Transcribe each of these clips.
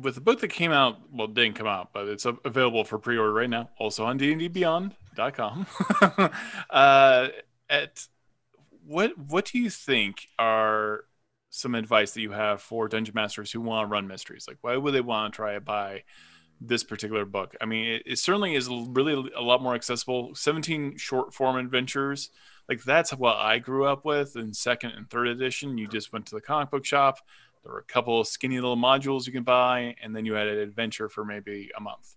with the book that came out, well, didn't come out, but it's available for pre-order right now, also on dndbeyond.com. What do you think are some advice that you have for dungeon masters who want to run mysteries? Like, why would they want to try to buy this particular book? I mean, it certainly is really a lot more accessible. 17 short form adventures. Like, that's what I grew up with in second and third edition. You just went to the comic book shop. There were a couple of skinny little modules you can buy, and then you had an adventure for maybe a month.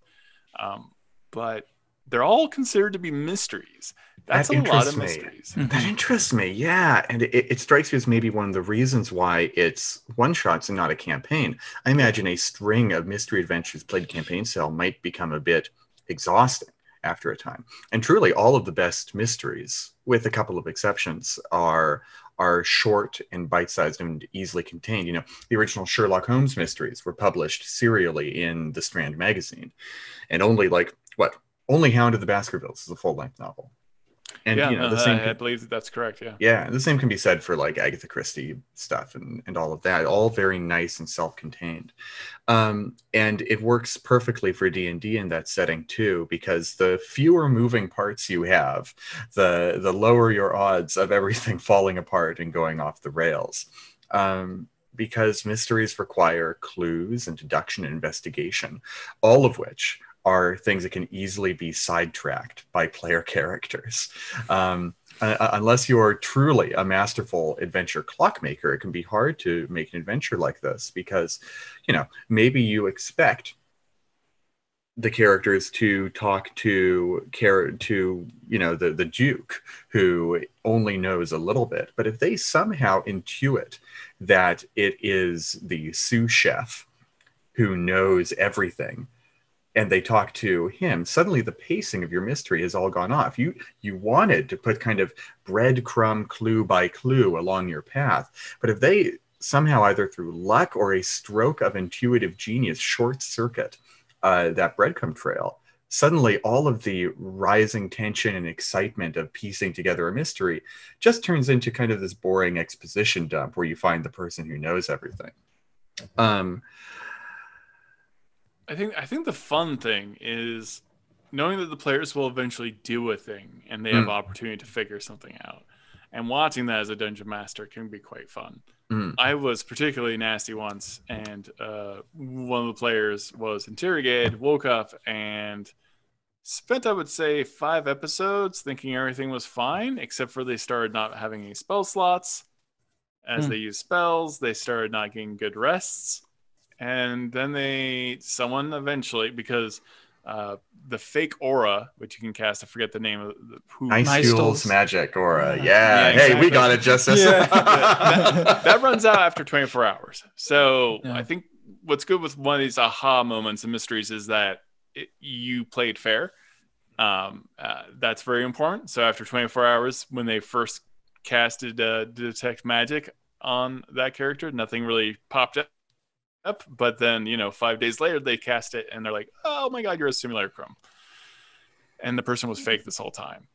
But they're all considered to be mysteries. That's a lot of mysteries. That interests me, yeah. And it strikes me as maybe one of the reasons why it's one-shots and not a campaign. I imagine a string of mystery adventures played campaign style might become a bit exhausting after a time. And truly, all of the best mysteries, with a couple of exceptions, are short and bite-sized and easily contained. You know, the original Sherlock Holmes mysteries were published serially in The Strand Magazine. And only Hound of the Baskervilles is a full-length novel. And yeah, you know, I believe that's correct, yeah. Yeah, the same can be said for like Agatha Christie stuff and all of that. All very nice and self-contained. And it works perfectly for D&D in that setting too, because the fewer moving parts you have, the lower your odds of everything falling apart and going off the rails. Because mysteries require clues and deduction and investigation, all of which are things that can easily be sidetracked by player characters. Unless you're truly a masterful adventure clockmaker, it can be hard to make an adventure like this because, you know, maybe you expect the characters to talk to you know, the Duke, who only knows a little bit. But if they somehow intuit that it is the sous chef who knows everything, and they talk to him, suddenly the pacing of your mystery has all gone off. You wanted to put kind of breadcrumb clue by clue along your path, but if they somehow, either through luck or a stroke of intuitive genius, short circuit that breadcrumb trail, suddenly all of the rising tension and excitement of piecing together a mystery just turns into kind of this boring exposition dump where you find the person who knows everything. I think the fun thing is knowing that the players will eventually do a thing and they have opportunity to figure something out. And watching that as a dungeon master can be quite fun. I was particularly nasty once, and one of the players was interrogated, woke up, and spent, I would say, 5 episodes thinking everything was fine, except for they started not having any spell slots. As they used spells, they started not getting good rests. And then someone eventually, because the fake aura, which you can cast, I forget the name of Nystol's magic aura. Yeah. Exactly. Hey, we got it, Justice. Yeah. that runs out after 24 hours. So yeah. I think what's good with one of these aha moments and mysteries is that you played fair. That's very important. So after 24 hours, when they first casted Detect Magic on that character, nothing really popped up. But then, you know, 5 days later they cast it and they're like, oh my god, you're a simulacrum, and the person was fake this whole time.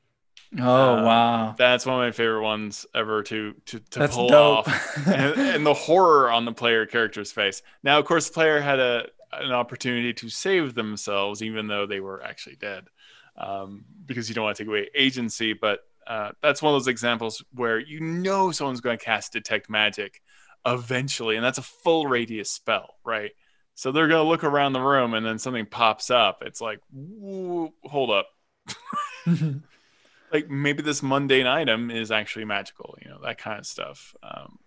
Wow, that's one of my favorite ones ever to pull dope. Off and the horror on the player character's face. Now of course the player had an opportunity to save themselves even though they were actually dead, because you don't want to take away agency. But that's one of those examples where you know someone's going to cast Detect Magic eventually, and that's a full radius spell, right? So they're gonna look around the room and then something pops up. It's like, hold up. Like maybe this mundane item is actually magical, you know, that kind of stuff.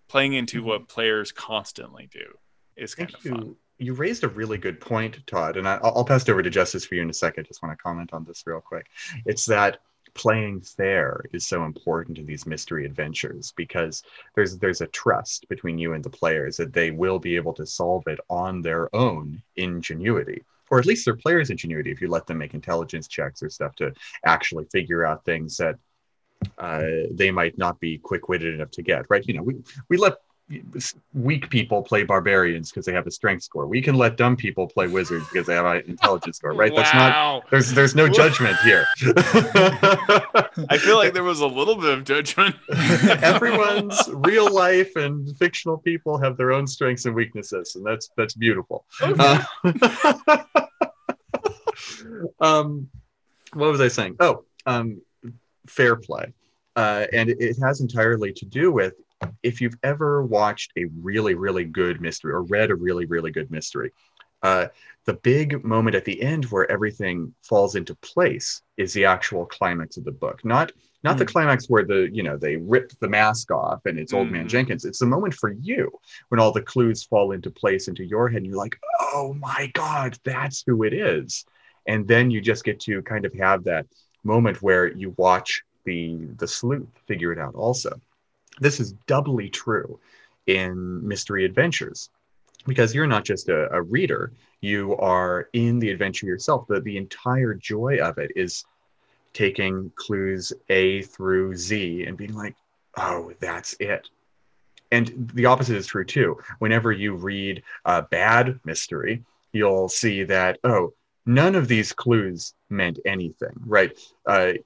Playing into what players constantly do is kind of fun. You raised a really good point, Todd, and I'll pass it over to Justice for you in a second. Just want to comment on this real quick. It's that playing fair is so important in these mystery adventures, because there's a trust between you and the players that they will be able to solve it on their own ingenuity, or at least their players' ingenuity, if you let them make intelligence checks or stuff to actually figure out things that they might not be quick-witted enough to get, right? You know, we let weak people play barbarians because they have a strength score. We can let dumb people play wizards because they have an intelligence score, right? Wow. That's not, there's no judgment here. I feel like there was a little bit of judgment. Everyone's real life and fictional people have their own strengths and weaknesses, and that's beautiful. Okay. What was I saying? Fair play. And it has entirely to do with, if you've ever watched a really, really good mystery or read a really, really good mystery, the big moment at the end where everything falls into place is the actual climax of the book. Not the climax where they rip the mask off and it's Old Man Jenkins. It's the moment for you when all the clues fall into place into your head and you're like, oh my God, that's who it is. And then you just get to kind of have that moment where you watch the sleuth figure it out also. This is doubly true in mystery adventures, because you're not just a reader, you are in the adventure yourself. The entire joy of it is taking clues A through Z and being like, oh, that's it. And the opposite is true too. Whenever you read a bad mystery, you'll see that, oh, none of these clues meant anything, right? I'm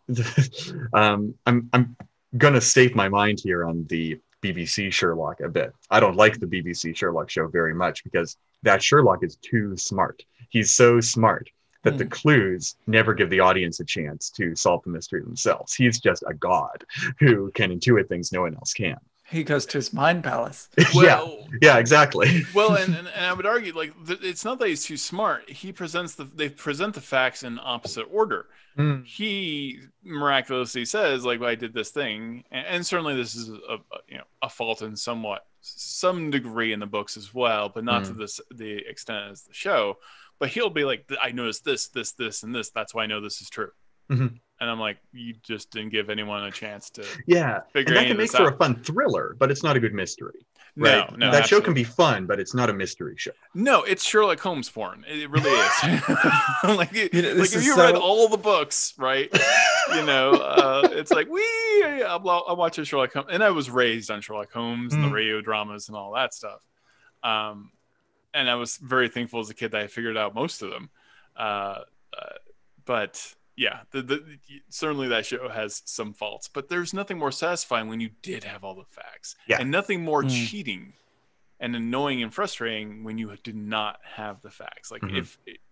going to state my mind here on the BBC Sherlock a bit. I don't like the BBC Sherlock show very much because that Sherlock is too smart. He's so smart that the clues never give the audience a chance to solve the mystery themselves. He's just a god who can intuit things no one else can. He goes to his mind palace. Yeah, exactly. Well, and I would argue, like, it's not that he's too smart. He presents they present the facts in opposite order. Mm. He miraculously says, like, well, I did this thing, and certainly this is a fault in some degree in the books as well, but not to the extent as the show. But he'll be like, I noticed this, this, this, and this. That's why I know this is true. Mm-hmm. And I'm like, you just didn't give anyone a chance to figure it out. And that can make for a fun thriller, but it's not a good mystery. Right? No, that absolutely. Show can be fun, but it's not a mystery show. No, it's Sherlock Holmes porn. It really is. Read all the books, right? It's like, I'm watching Sherlock Holmes. And I was raised on Sherlock Holmes and the radio dramas and all that stuff. And I was very thankful as a kid that I figured out most of them. But... yeah, certainly that show has some faults, but there's nothing more satisfying when you did have all the facts, and nothing more cheating and annoying and frustrating when you did not have the facts. Like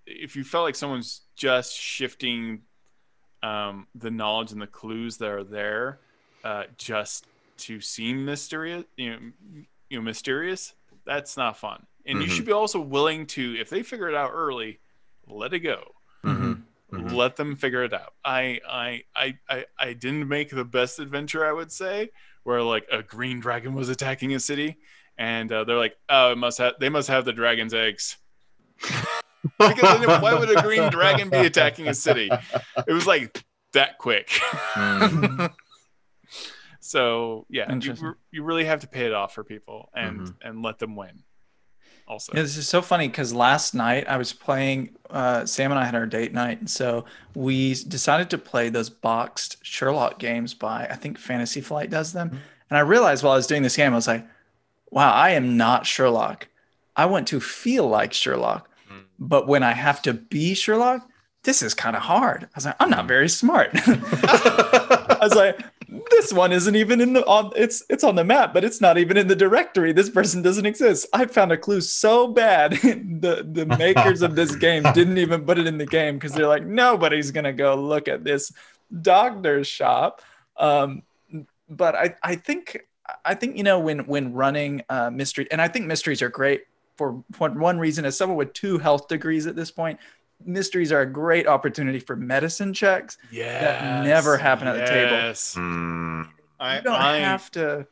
if you felt like someone's just shifting the knowledge and the clues that are there just to seem mysterious, mysterious, that's not fun. And you should be also willing to, if they figure it out early, let it go. Let them figure it out. I didn't make the best adventure, I would say, where like a green dragon was attacking a city, and they're like, oh, they must have the dragon's eggs. Because why would a green dragon be attacking a city? It was like that quick. So yeah, you really have to pay it off for people and let them win. Also. It's just so funny because last night I was playing, Sam and I had our date night. And so we decided to play those boxed Sherlock games by, I think Fantasy Flight does them. And I realized while I was doing this game, I was like, wow, I am not Sherlock. I want to feel like Sherlock. But when I have to be Sherlock, this is kind of hard. I was like, I'm not very smart. I was like, this one isn't even it's on the map, but it's not even in the directory. This person doesn't exist. I found a clue so bad. The makers of this game didn't even put it in the game because they're like, nobody's going to go look at this doctor's shop. But I think, when running mystery, and I think mysteries are great for one reason. As someone with 2 health degrees at this point, mysteries are a great opportunity for medicine checks that never happen at the table. I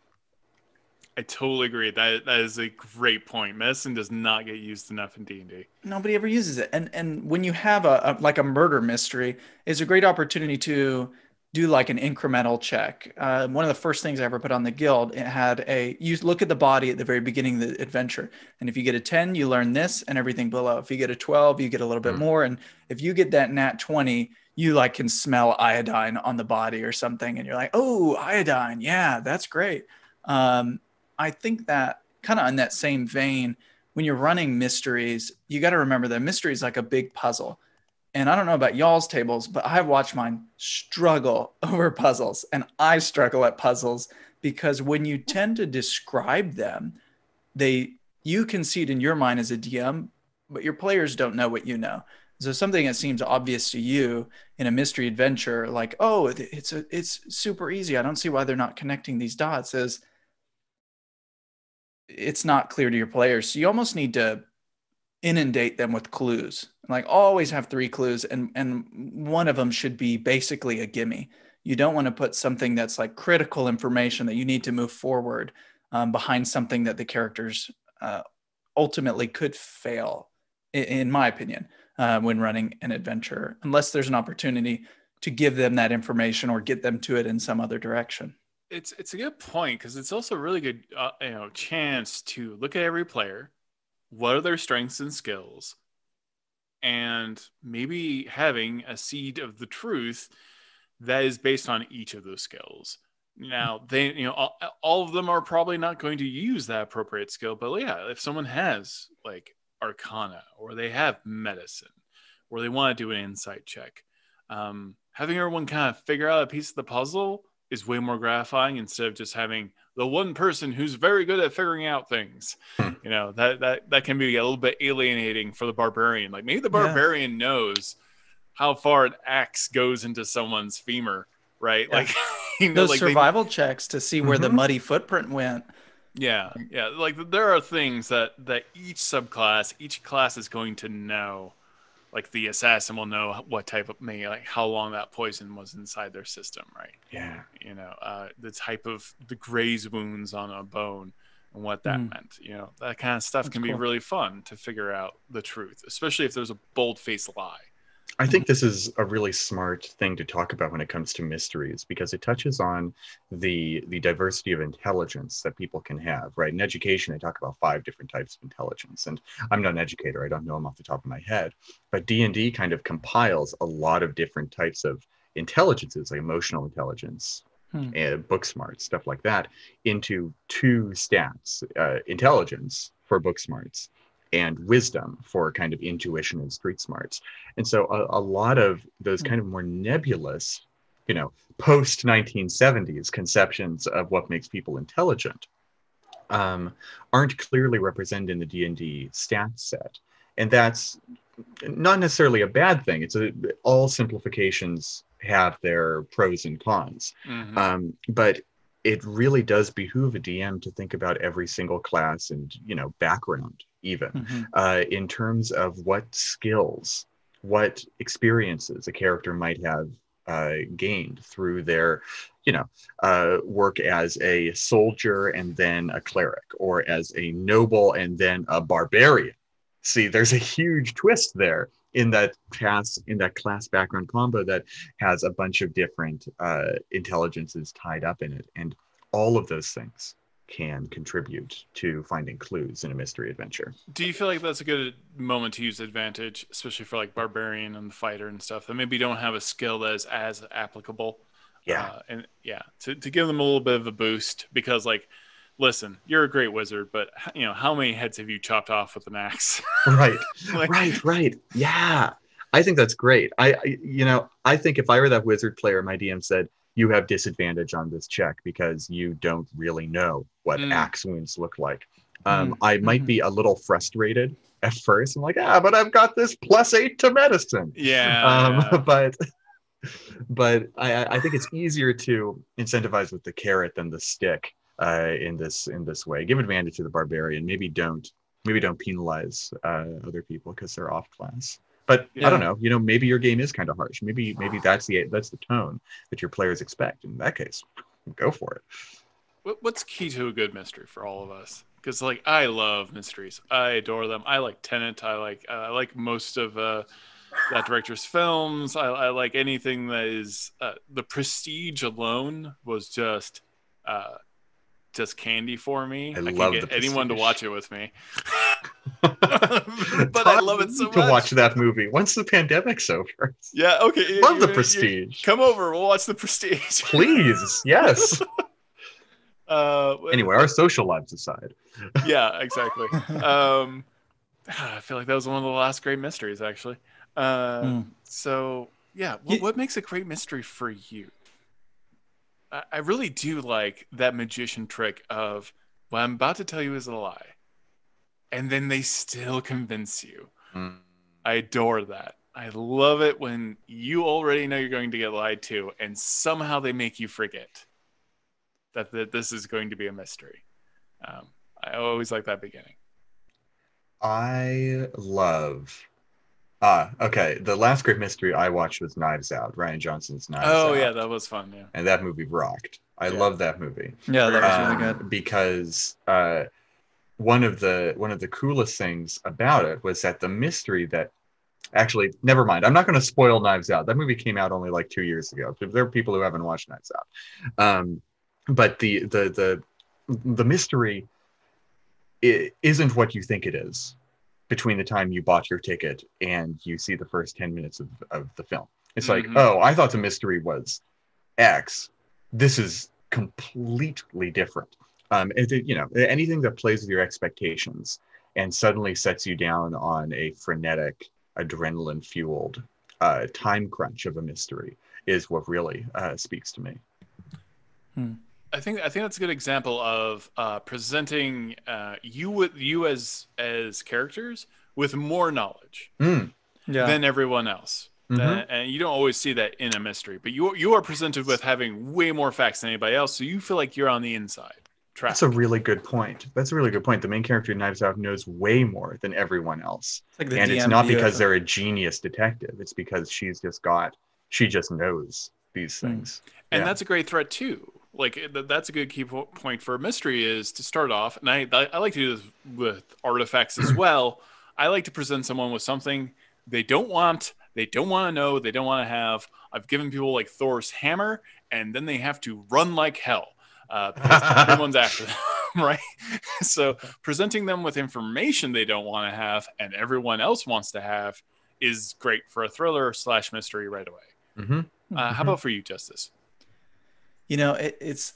totally agree. That is a great point. Medicine does not get used enough in D&D. Nobody ever uses it. And when you have a murder mystery, it's a great opportunity to do like an incremental check. One of the first things I ever put on the guild, it had you look at the body at the very beginning of the adventure. And if you get a 10, you learn this and everything below. If you get a 12, you get a little bit more. And if you get that nat 20, you like can smell iodine on the body or something. And you're like, oh, iodine. Yeah, that's great. I think that kind of on that same vein, when you're running mysteries, you got to remember that mystery is like a big puzzle. And I don't know about y'all's tables, but I've watched mine struggle over puzzles, and I struggle at puzzles because when you tend to describe them, you can see it in your mind as a DM, but your players don't know what you know. So something that seems obvious to you in a mystery adventure, like, oh, it's super easy, I don't see why they're not connecting these dots, is it's not clear to your players. So you almost need to inundate them with clues. Like, always have 3 clues, and one of them should be basically a gimme. You don't want to put something that's like critical information that you need to move forward behind something that the characters ultimately could fail, in my opinion, when running an adventure, unless there's an opportunity to give them that information or get them to it in some other direction. It's a good point, because it's also a really good chance to look at every player, what are their strengths and skills, and maybe having a seed of the truth that is based on each of those skills. Now, they, all of them are probably not going to use that appropriate skill, but yeah, if someone has like Arcana, or they have medicine, or they want to do an insight check, having everyone kind of figure out a piece of the puzzle is way more gratifying, instead of just having the one person who's very good at figuring out things. That can be a little bit alienating for the barbarian. Like, maybe the barbarian knows how far an axe goes into someone's femur, right? Like, those like survival checks to see where the muddy footprint went. Yeah. Like, there are things that each subclass, each class is going to know. Like, the assassin will know what type of, maybe like how long that poison was inside their system, right? Yeah. The type of the graze wounds on a bone and what that meant. That kind of stuff can be really fun to figure out the truth, especially if there's a bold-faced lie. I think this is a really smart thing to talk about when it comes to mysteries, because it touches on the diversity of intelligence that people can have, right? In education, I talk about 5 different types of intelligence, and I'm not an educator, I don't know them off the top of my head, but D&D kind of compiles a lot of different types of intelligences, like emotional intelligence, book smarts, stuff like that, into 2 stats, intelligence for book smarts, and wisdom for kind of intuition and street smarts. And so a lot of those kind of more nebulous, post-1970s conceptions of what makes people intelligent aren't clearly represented in the D&D stat set. And that's not necessarily a bad thing. All simplifications have their pros and cons. But it really does behoove a DM to think about every single class and, background, even in terms of what skills, what experiences a character might have gained through their, work as a soldier and then a cleric, or as a noble and then a barbarian. See, there's a huge twist there in that class background combo that has a bunch of different intelligences tied up in it, and all of those things can contribute to finding clues in a mystery adventure. Do you feel like that's a good moment to use advantage, especially for like barbarian and the fighter and stuff that maybe don't have a skill that is as applicable? To give them a little bit of a boost, because like, listen, you're a great wizard, but how many heads have you chopped off with an axe? Right. Yeah, I think that's great. I think if I were that wizard player, my DM said, you have disadvantage on this check because you don't really know what axe wounds look like. I might be a little frustrated at first. I'm like, but I've got this +8 to medicine. But I think it's easier to incentivize with the carrot than the stick in this way. Give advantage to the barbarian. Maybe don't penalize other people because they're off class. But I don't know, maybe your game is kind of harsh. Maybe that's the tone that your players expect. In that case, go for it. What's key to a good mystery for all of us? Because like, I love mysteries. I adore them. I like Tenet. I like most of that director's films. I like anything that is The Prestige alone was just candy for me. I can't get anyone to watch it with me. But I love it so much. To watch that movie once the pandemic's over. Yeah, okay. Love The Prestige. Come over, we'll watch The Prestige. Please, yes. Anyway, our social lives aside. Yeah, exactly. I feel like that was one of the last great mysteries, actually. So, yeah, what makes a great mystery for you? I really do like that magician trick of what I'm about to tell you is a lie, and then they still convince you. I adore that. I love it when you already know you're going to get lied to, and somehow they make you forget that this is going to be a mystery. I always like that beginning. I love... okay, the last great mystery I watched was Knives Out, Rian Johnson's Knives Out. Oh, yeah, that was fun, yeah. And that movie rocked. I love that movie. Yeah, that was really good. Because... One of the coolest things about it was that the mystery that actually, never mind. I'm not going to spoil Knives Out. That movie came out only like 2 years ago. There are people who haven't watched Knives Out. But the mystery isn't what you think it is between the time you bought your ticket and you see the first 10 minutes of the film. It's like, oh, I thought the mystery was X. This is completely different. Anything that plays with your expectations and suddenly sets you down on a frenetic, adrenaline-fueled time crunch of a mystery is what really speaks to me. I think that's a good example of presenting you as characters with more knowledge than everyone else. And you don't always see that in a mystery, but you are presented with having way more facts than anybody else, so you feel like you're on the inside. That's a really good point. The main character in Knives Out knows way more than everyone else. It's like, and it's not because they're a genius detective. It's because she just knows these things. And that's a great threat too. Like, that's a good key point for a mystery is to start off. And I like to do this with artifacts as well. I like to present someone with something they don't want to know, they don't want to have. I've given people like Thor's hammer, and then they have to run like hell. Because everyone's after them, right? So presenting them with information they don't want to have and everyone else wants to have is great for a thriller/mystery right away. How about for you, Justice? You know, it's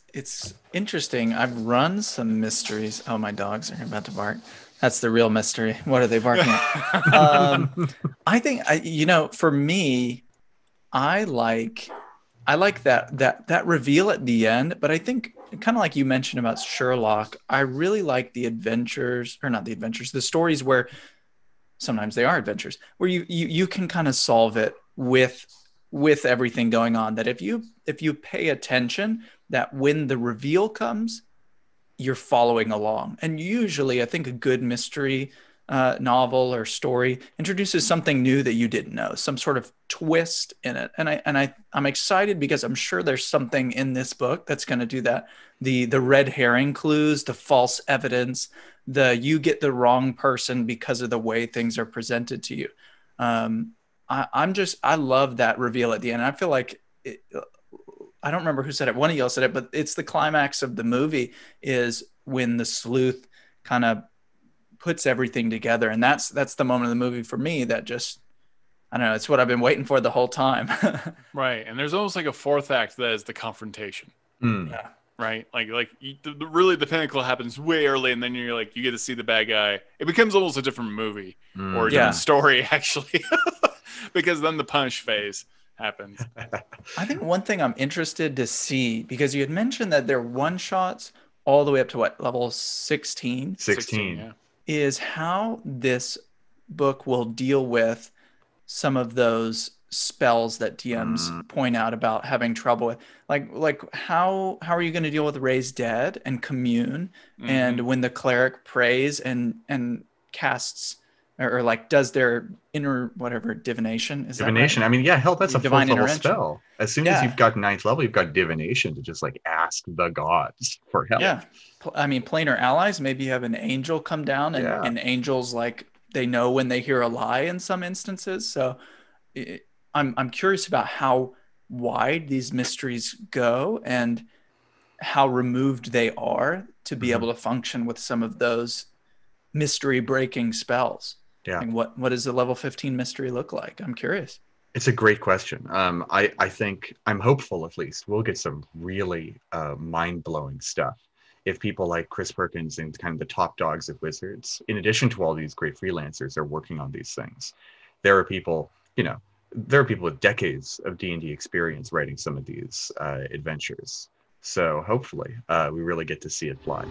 interesting. I've run some mysteries. Oh, my dogs are about to bark. That's the real mystery. What are they barking at? I like that reveal at the end, but I think kind of like you mentioned about Sherlock, I really like the stories where sometimes they are adventures, where you can kind of solve it with everything going on, that if you pay attention, that when the reveal comes, you're following along. And usually I think a good mystery novel or story introduces something new that you didn't know, some sort of twist in it, and I'm excited because I'm sure there's something in this book that's going to do that. The red herring clues, the false evidence, you get the wrong person because of the way things are presented to you. I love that reveal at the end. I feel like I don't remember who said it. One of y'all said it, but it's the climax of the movie is when the sleuth kind of puts everything together, and that's the moment of the movie for me that just, I don't know, it's what I've been waiting for the whole time. Right, and there's almost like a fourth act that is the confrontation. Yeah. Right, like really the pinnacle happens way early, and then you're like, you get to see the bad guy. It becomes almost a different movie or a different story actually, because then the punish phase happens. I think one thing I'm interested to see, because you had mentioned that they're one shots all the way up to what, level 16? 16, yeah. Is how this book will deal with some of those spells that DMs point out about having trouble with. Like how are you going to deal with Raise Dead and Commune, and when the cleric prays and casts or like does their inner whatever divination is divination. That right? I mean, yeah, hell, that's a divine level spell. As soon as you've got ninth level, you've got divination to just like ask the gods for help. Yeah, I mean, Planar Allies. Maybe you have an angel come down, and angels, like, they know when they hear a lie in some instances. So I'm curious about how wide these mysteries go and how removed they are to be able to function with some of those mystery breaking spells. Yeah. And what does the level 15 mystery look like? I'm curious. It's a great question. I think I'm hopeful, at least, we'll get some really mind blowing stuff. if people like Chris Perkins and kind of the top dogs of wizards, in addition to all these great freelancers, are working on these things. There are people, you know, there are people with decades of D&D experience writing some of these adventures. So hopefully we really get to see it fly.